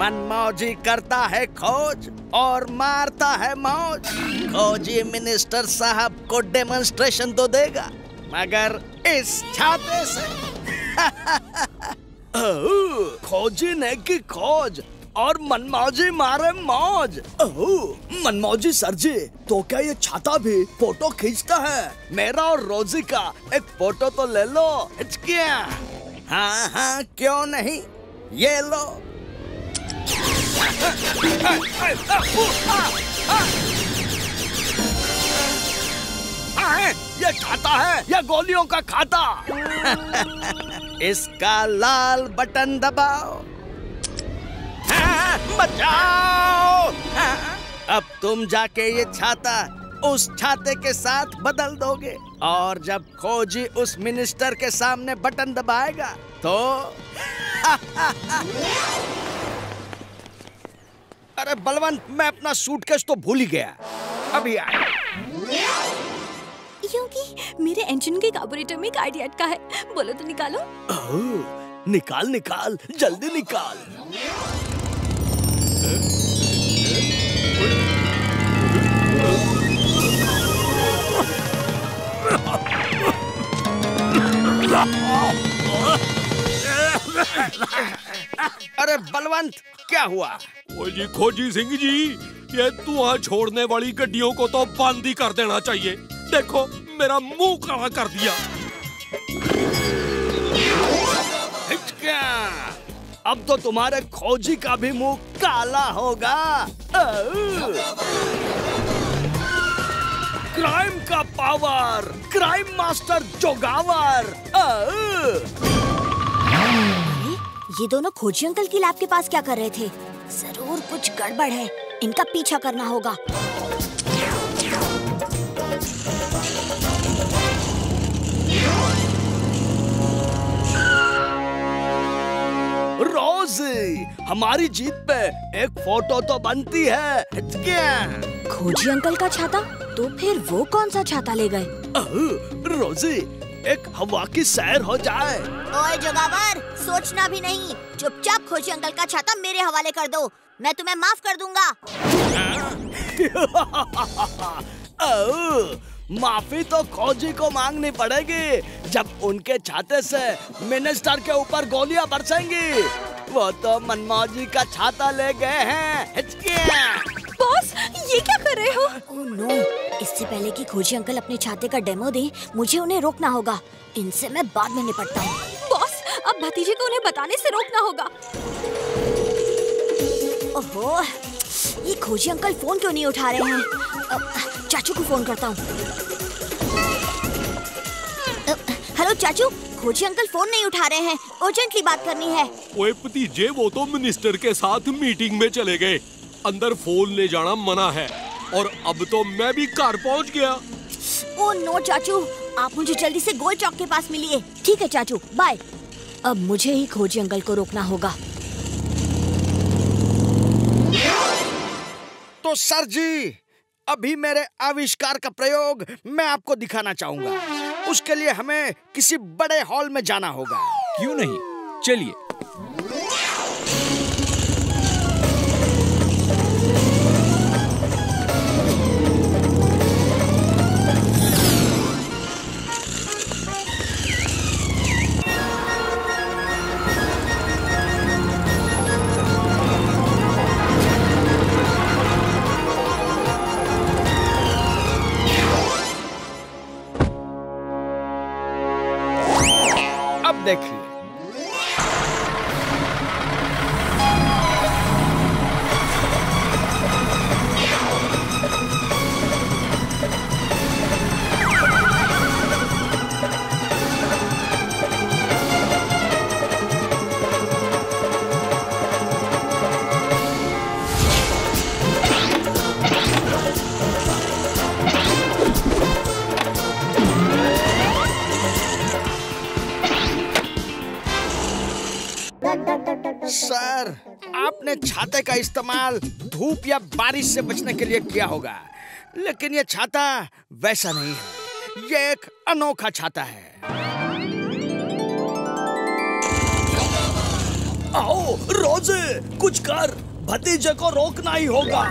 मनमौजी करता है खोज और मारता है मौज। खोजी मिनिस्टर साहब को डेमोन्स्ट्रेशन तो देगा मगर इस छाते से। खोजी ने की खोज और मनमौजी मारे मौज। मनमौजी सर जी, तो क्या ये छाता भी फोटो खींचता है? मेरा और रोजी का एक फोटो तो ले लो। हिचकिया। हाँ हाँ, क्यों नहीं, ये लो। ये खाता है, ये गोलियों का खाता। इसका लाल बटन दबाओ। बचाओ! अब तुम जाके ये छाता उस छाते के साथ बदल दोगे और जब खोजी उस मिनिस्टर के सामने बटन दबाएगा तो। अरे बलवंत, मैं अपना सूटकेस तो भूल ही गया। अभी आया। योगी, मेरे इंजन के कार्बोरेटर में कार्ड अटका है, बोलो तो निकालो। निकाल निकाल, जल्दी निकाल। अरे बलवंत, क्या हुआ? खोजी सिंह जी, ये धुआं छोड़ने वाली गड्डियों को तो बंद ही कर देना चाहिए। देखो मेरा मुंह काला कर दिया। अब तो तुम्हारे खोजी का भी मुंह काला होगा। क्राइम का पावर, क्राइम मास्टर जोगावर। ये दोनों खोजी अंकल की लैब के पास क्या कर रहे थे? जरूर कुछ गड़बड़ है, इनका पीछा करना होगा। रोजी, हमारी जीत पे एक फोटो तो बनती है। खोजी अंकल का छाता? तो फिर वो कौन सा छाता ले गए? रोजी, एक हवा की सैर हो जाए। ओए जोगावर, सोचना भी नहीं, चुपचाप खोजी अंकल का छाता मेरे हवाले कर दो, मैं तुम्हें माफ कर दूंगा। माफी तो खोजी को मांगनी पड़ेगी जब उनके छाते से मिनिस्टर के ऊपर गोलियां बरसेंगी। वो तो मनमौजी का छाता ले गए हैं। बॉस, ये क्या कर रहे हो? ओह नो, इससे पहले कि खोजी अंकल अपने छाते का डेमो दें, मुझे उन्हें रोकना होगा। इनसे मैं बाद में निपटता हूँ। बॉस, अब भतीजे को उन्हें बताने से रोकना होगा। ओहो, ये खोजी अंकल फोन क्यों नहीं उठा रहे हैं? चाचू को फोन करता हूँ। हेलो चाचू, खोजी अंकल फोन नहीं उठा रहे हैं, अर्जेंटली बात करनी है। ओए भतीजे, वो तो मिनिस्टर के साथ मीटिंग में चले गए। अंदर फोन ले जाना मना है और अब तो मैं भी घर पहुँच गया। ओह नो चाचू, आप मुझे जल्दी से गोल चौक के पास मिलिए। ठीक है चाचू, बाय। अब मुझे ही खोजी अंकल को रोकना होगा। तो सर जी, अभी मेरे आविष्कार का प्रयोग मैं आपको दिखाना चाहूंगा। उसके लिए हमें किसी बड़े हॉल में जाना होगा। क्यों नहीं, चलिए। सर, आपने छाते का इस्तेमाल धूप या बारिश से बचने के लिए किया होगा, लेकिन ये छाता वैसा नहीं है। ये एक अनोखा छाता है। आओ रोज़े कुछ कर, भतीजे को रोकना ही होगा।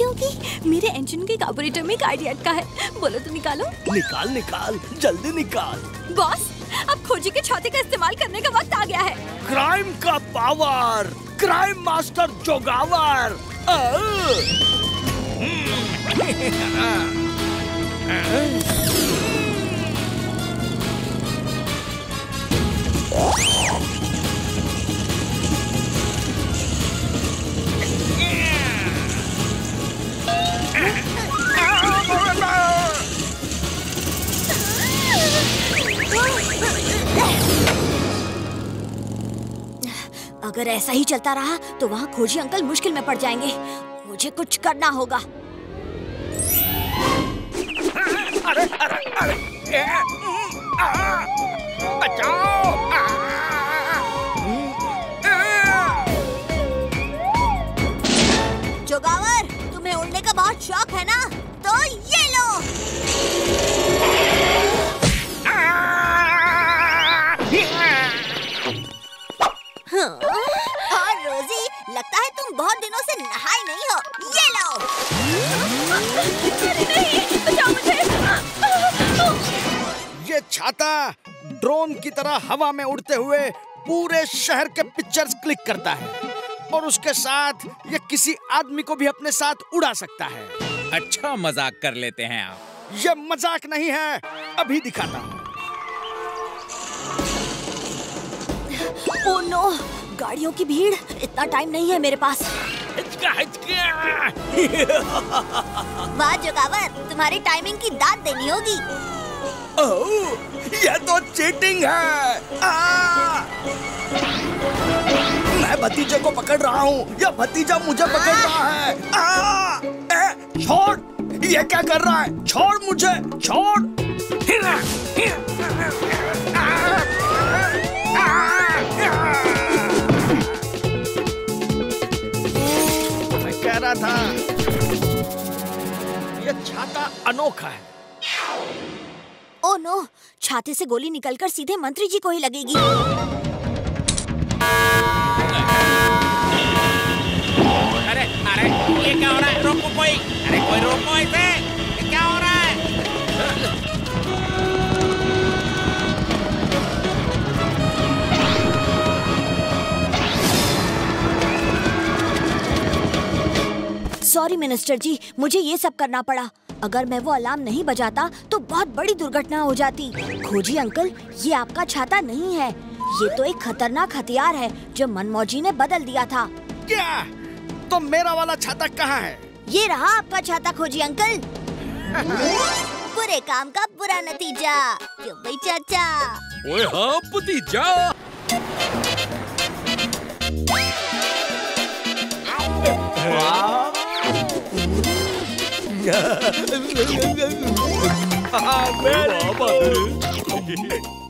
योगी मेरे इंजन के कार्बोरेटर में गाड़ी अटका है, बोलो तो निकालो। निकाल निकाल जल्दी निकाल। बॉस अब खोजी के छाते का इस्तेमाल करने का वक्त आ गया है। क्राइम का पावर, क्राइम मास्टर जोगावर। अगर ऐसा ही चलता रहा तो वहाँ खोजी अंकल मुश्किल में पड़ जाएंगे। मुझे कुछ करना होगा। अरे अरे अरे बचाओ। जोगावर तुम्हें उड़ने का बहुत शौक है ना, तो ये लो। और रोजी लगता है तुम बहुत दिनों से नहाए नहीं हो, ये लो। ये छाता ड्रोन की तरह हवा में उड़ते हुए पूरे शहर के पिक्चर्स क्लिक करता है और उसके साथ ये किसी आदमी को भी अपने साथ उड़ा सकता है। अच्छा मजाक कर लेते हैं आप। ये मजाक नहीं है, अभी दिखाता हूँ। ओह नो, गाड़ियों की भीड़, इतना टाइम नहीं है मेरे पास। वाह जोगावर, तुम्हारी टाइमिंग की दाद देनी होगी। ओह, ये तो चीटिंग है। मैं भतीजे को पकड़ रहा हूँ या भतीजा मुझे पकड़ रहा है। छोड़, ये क्या कर रहा है? छोड़ मुझे, छोड़। मैं कह रहा था, ये छाता अनोखा है। ओह नो, छाते से गोली निकलकर सीधे मंत्री जी को ही लगेगी। अरे अरे ये क्या हो रहा है? रोको कोई। अरे कोई रोको इसे, ये क्या हो रहा है? सॉरी मिनिस्टर जी, मुझे ये सब करना पड़ा। अगर मैं वो अलार्म नहीं बजाता तो बहुत बड़ी दुर्घटना हो जाती। खोजी अंकल, ये आपका छाता नहीं है, ये तो एक खतरनाक हथियार है जो मनमौजी ने बदल दिया था। क्या? तो मेरा वाला छाता कहाँ है? ये रहा आपका छाता खोजी अंकल। बुरे काम का बुरा नतीजा। क्यों भाई चाचा? ओए हाँ भतीजा।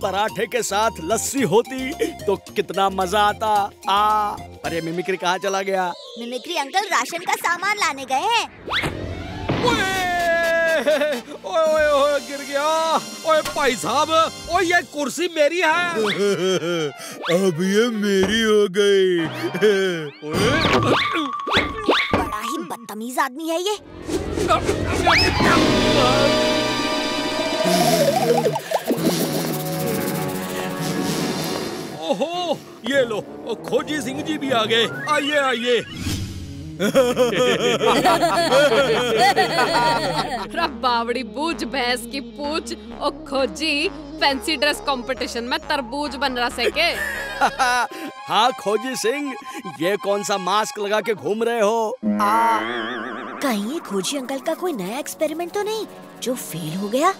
पराठे के साथ लस्सी होती तो कितना मजा आता। पर ये मिमिक्री कहाँ चला गया? मिमिक्री अंकल राशन का सामान लाने गए हैं। ओए गिर गया। ओए भाई साहब, ओए ये कुर्सी मेरी है। अब ये मेरी हो गई। बड़ा ही बदतमीज आदमी है ये। ओहो, ये लो, खोजी सिंह जी भी आ गए। आइए आइए। रब्बावड़ी बूझ भैंस की पूछ। ओ खोजी, फैंसी ड्रेस कंपटीशन में तरबूज बन रहा से के। हाँ खोजी सिंह, ये कौन सा मास्क लगा के घूम रहे हो? कहीं खोजी अंकल का कोई नया एक्सपेरिमेंट तो नहीं जो फेल हो गया?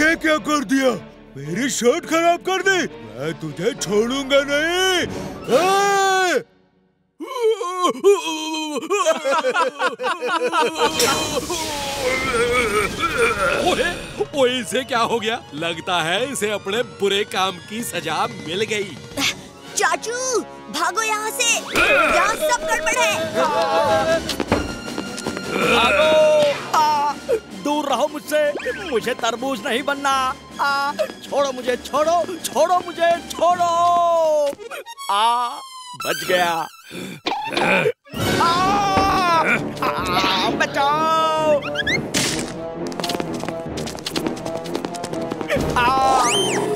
ये क्या कर दिया? मेरी शर्ट खराब कर दी। मैं तुझे छोड़ूंगा नहीं। ओए, ओए इसे क्या हो गया? लगता है इसे अपने बुरे काम की सजा मिल गई। चाचू भागो यहाँ से, यहाँ सब गड़बड़ है। भागो, दूर रहो मुझसे, मुझे तरबूज नहीं बनना। छोड़ो मुझे, छोड़ो छोड़ो मुझे, छोड़ो। आ बच गया। आ बचाओ। आ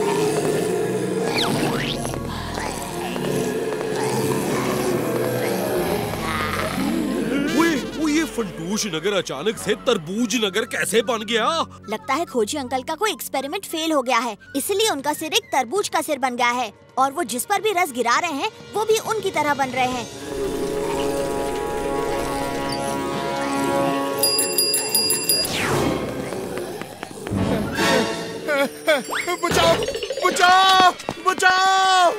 फंटूश नगर अचानक से तरबूज नगर कैसे बन गया? लगता है खोजी अंकल का कोई एक्सपेरिमेंट फेल हो गया है, इसलिए उनका सिर एक तरबूज का सिर बन गया है और वो जिस पर भी रस गिरा रहे हैं वो भी उनकी तरह बन रहे हैं। बचाओ, बचाओ, बचाओ!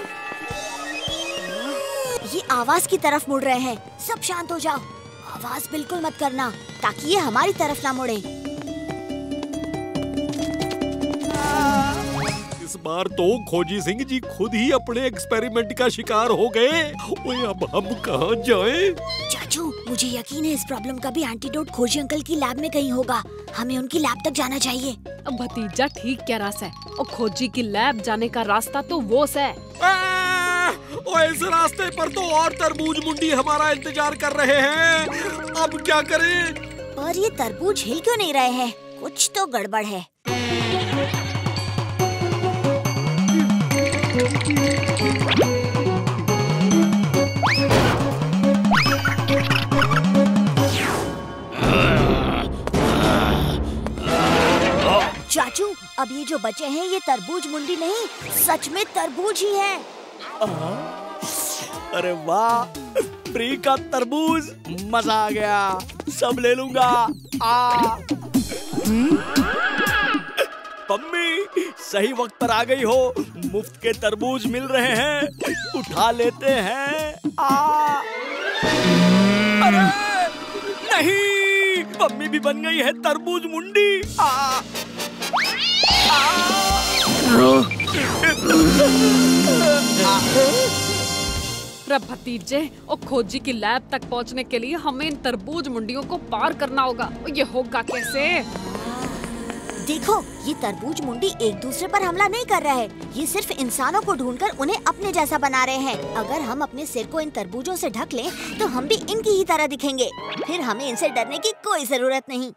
ये आवाज की तरफ मुड़ रहे हैं। सब शांत हो जाओ, आवाज बिल्कुल मत करना ताकि ये हमारी तरफ ना मुड़े। इस बार तो खोजी सिंह जी खुद ही अपने एक्सपेरिमेंट का शिकार हो गए। ओए अब हम कहाँ जाएं? चाचू मुझे यकीन है इस प्रॉब्लम का भी एंटीडोट खोजी अंकल की लैब में कहीं होगा। हमें उनकी लैब तक जाना चाहिए। भतीजा ठीक क्या रास्ता है और खोजी की लैब जाने का रास्ता तो वो से। और इस रास्ते पर तो और तरबूज मुंडी हमारा इंतजार कर रहे हैं। अब क्या करें? पर ये तरबूज हिल क्यों नहीं रहे हैं? कुछ तो गड़बड़ है। चाचू अब ये जो बचे हैं ये तरबूज मुंडी नहीं सच में तरबूज ही है। अरे वाह, प्री का तरबूज, मजा आ गया, सब ले लूंगा। पम्मी सही वक्त पर आ गई हो, मुफ्त के तरबूज मिल रहे हैं, उठा लेते हैं। अरे नहीं, पम्मी भी बन गई है तरबूज मुंडी। भतीजे और खोजी की लैब तक पहुंचने के लिए हमें इन तरबूज मुंडियों को पार करना होगा। ये होगा कैसे? देखो ये तरबूज मुंडी एक दूसरे पर हमला नहीं कर रहे हैं, ये सिर्फ इंसानों को ढूंढकर उन्हें अपने जैसा बना रहे हैं। अगर हम अपने सिर को इन तरबूजों से ढक लें तो हम भी इनकी ही तरह दिखेंगे, फिर हमें इनसे डरने की कोई जरूरत नहीं।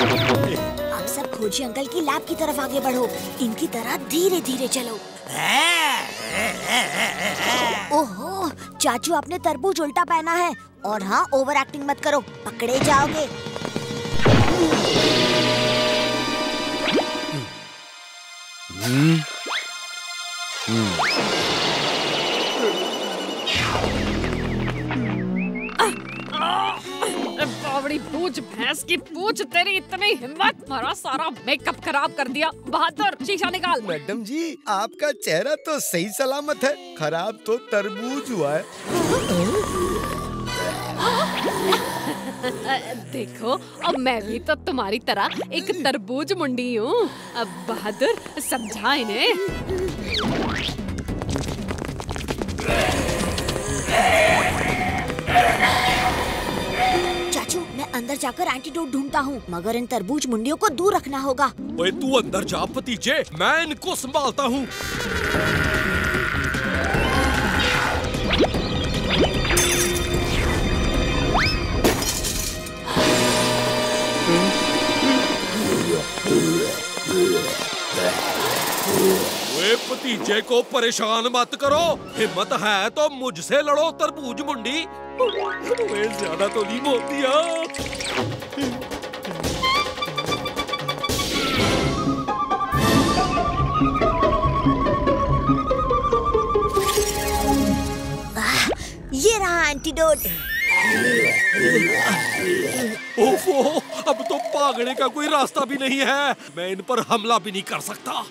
आप सब खोजी अंकल की लैब की तरफ आगे बढ़ो, इनकी तरह धीरे धीरे चलो। ओहो चाचू आपने तरबूज उल्टा पहना है। और हाँ ओवर एक्टिंग मत करो, पकड़े जाओगे। पूछ भैंस की पूछ, तेरी इतनी हिम्मत, मेरा सारा मेकअप खराब कर दिया। बहादुर शीशा निकाल। मैडम जी आपका चेहरा तो सही सलामत है, खराब तो तरबूज हुआ है। देखो अब मैं भी तो तुम्हारी तरह एक तरबूज मुंडी हूँ। अब बहादुर समझा इन्हें। मैं अंदर जाकर एंटीडोट ढूंढता हूँ, मगर इन तरबूज मुंडियों को दूर रखना होगा। ओए तू अंदर जा भतीजे, मैं इनको संभालता हूँ। ओए भतीजे को परेशान मत करो, हिम्मत है तो मुझसे लड़ो तरबूज मुंडी। ज़्यादा तो नहीं बोलती यार। ये रहा एंटीडोट। ओफो, अब तो भागने का कोई रास्ता भी नहीं है, मैं इन पर हमला भी नहीं कर सकता,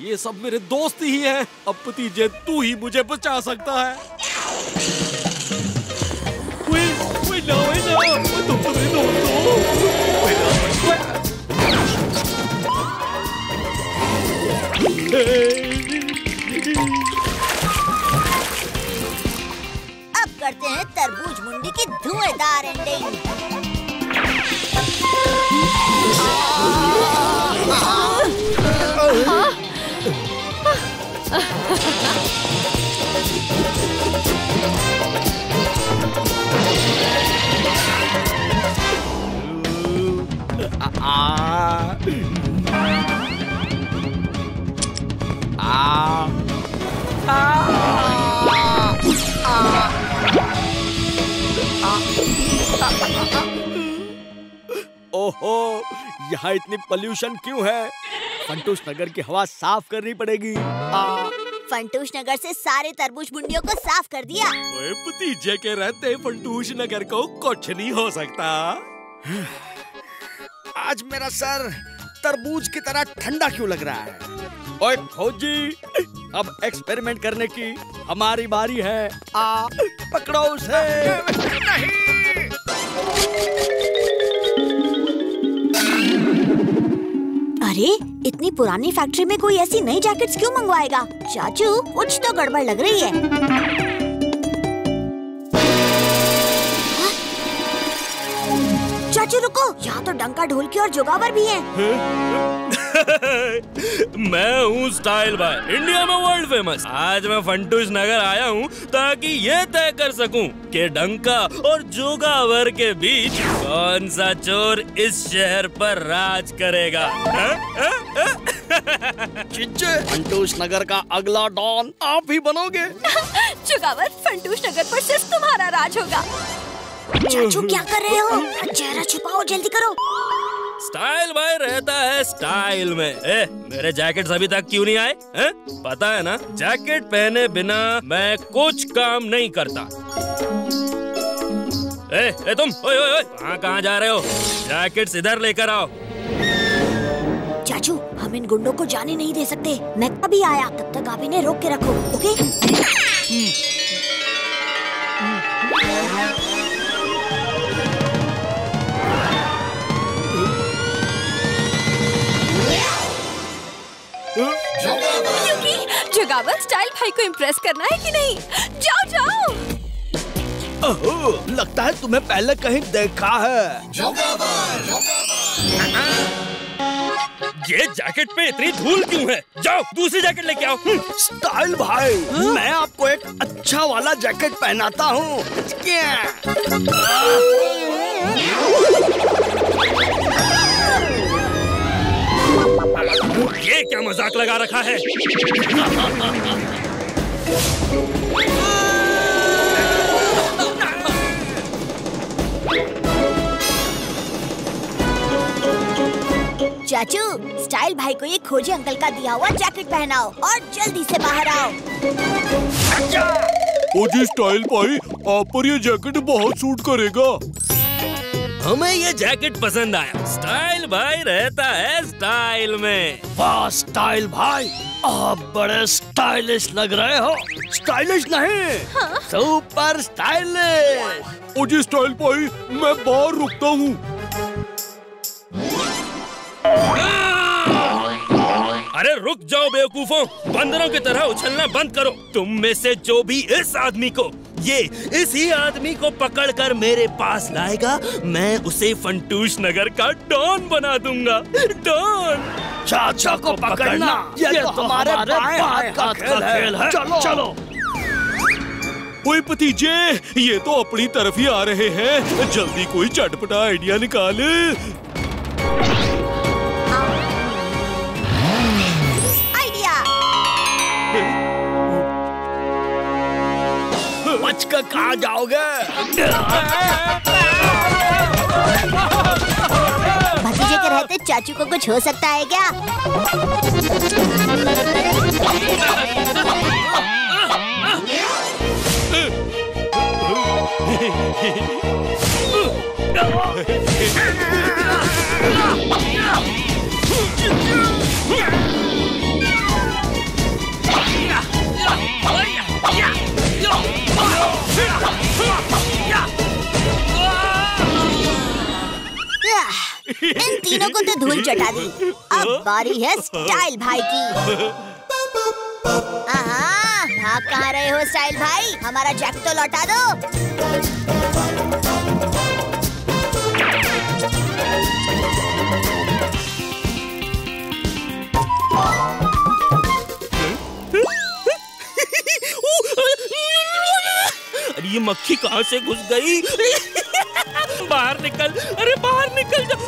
ये सब मेरे दोस्त ही हैं। अब भतीजे तू ही मुझे बचा सकता है। अब करते हैं तरबूज मुंडी की धुएंदार एंडिंग। ओहो, यहाँ इतनी पॉल्यूशन क्यों है? फंटूश नगर की हवा साफ करनी पड़ेगी। फंटूश नगर से सारे तरबूज मुंडियों को साफ कर दिया। ओए भतीजे के रहते फंटूश नगर को कुछ नहीं हो सकता। आज मेरा सर तरबूज की तरह ठंडा क्यों लग रहा है? ओए खोजी, अब एक्सपेरिमेंट करने की हमारी बारी है। आ पकड़ो उसे। अरे इतनी पुरानी फैक्ट्री में कोई ऐसी नई जैकेट्स क्यों मंगवाएगा? चाचू कुछ तो गड़बड़ लग रही है। चाचू रुको, यहाँ तो डंका ढोलकी और जोगावर भी हैं। मैं हूँ स्टाइल बॉय, इंडिया में वर्ल्ड फेमस। आज मैं फंटूश नगर आया हूँ ताकि ये तय कर सकूँ कि डंका और जोगावर के बीच कौन सा चोर इस शहर पर राज करेगा। फंटूश नगर का अगला डॉन आप ही बनोगे। जोगावर, फंटूश नगर पर सिर्फ तुम्हारा राज होगा। चाचू क्या कर रहे हो? चेहरा छुपाओ, जल्दी करो। स्टाइल बॉय रहता है स्टाइल में। मेरे जैकेट्स अभी तक क्यों नहीं आए? पता है ना, जैकेट पहने बिना मैं कुछ काम नहीं करता। ए तुम कहाँ जा रहे हो? जैकेट्स इधर लेकर आओ। चाचू, हम इन गुंडों को जाने नहीं दे सकते। मैं कभी आया, तब तक आप इन्हें रोक के रखो, ओके? योगी, जोगावर स्टाइल भाई को इम्प्रेस करना है कि नहीं? जाओ जाओ। ओहो, लगता है तुम्हें पहले कहीं देखा है। जोगावर, ये जैकेट पे इतनी धूल क्यों है? जाओ दूसरी जैकेट लेके आओ। स्टाइल भाई, मैं आपको एक अच्छा वाला जैकेट पहनाता हूँ। ये क्या मजाक लगा रखा है? चाचू, स्टाइल भाई को ये खोजी अंकल का दिया हुआ जैकेट पहनाओ और जल्दी से बाहर आओ। खोजी स्टाइल भाई, आप पर ये जैकेट बहुत सूट करेगा। हमें ये जैकेट पसंद आया। स्टाइल भाई रहता है स्टाइल में। वाह स्टाइल भाई, आप बड़े स्टाइलिश लग रहे हो। स्टाइलिश नहीं, हाँ? Super stylish. ओजी स्टाइल भाई, मैं बाहर रुकता हूँ। अरे रुक जाओ बेवकूफों, बंदरों की तरह उछलना बंद करो। तुम में से जो भी इसी आदमी को पकड़कर मेरे पास लाएगा, मैं उसे फंटूश नगर का डॉन बना दूंगा। डॉन। चाचा को पकड़ना ये तो हमारे बात का खेल है। चलो चलो। ओए भतीजे, ये तो अपनी तरफ ही आ रहे हैं। जल्दी कोई चटपटा आइडिया निकाले। बच कर कहाँ जाओगे? भतीजे के रहते चाचू को कुछ हो सकता है क्या? इन तीनों को तो धूल चटा दी। अब बारी है स्टाइल भाई की। भाग कहाँ रहे हो स्टाइल भाई? हमारा जैक तो लौटा दो। अरे ये मक्खी कहाँ से घुस गई? बाहर निकल, अरे बाहर निकल जा।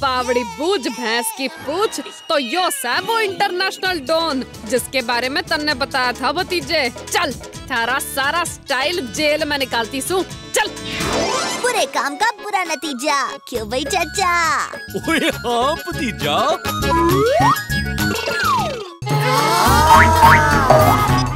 बावड़ी बूझ भैंस की पूछ, तो यो है वो इंटरनेशनल डॉन जिसके बारे में तुमने बताया था भतीजे। चल थारा सारा स्टाइल जेल में निकालती सू, चल। बुरे काम का बुरा नतीजा, क्यों भाई चाचा? ओए हाँ भतीजा।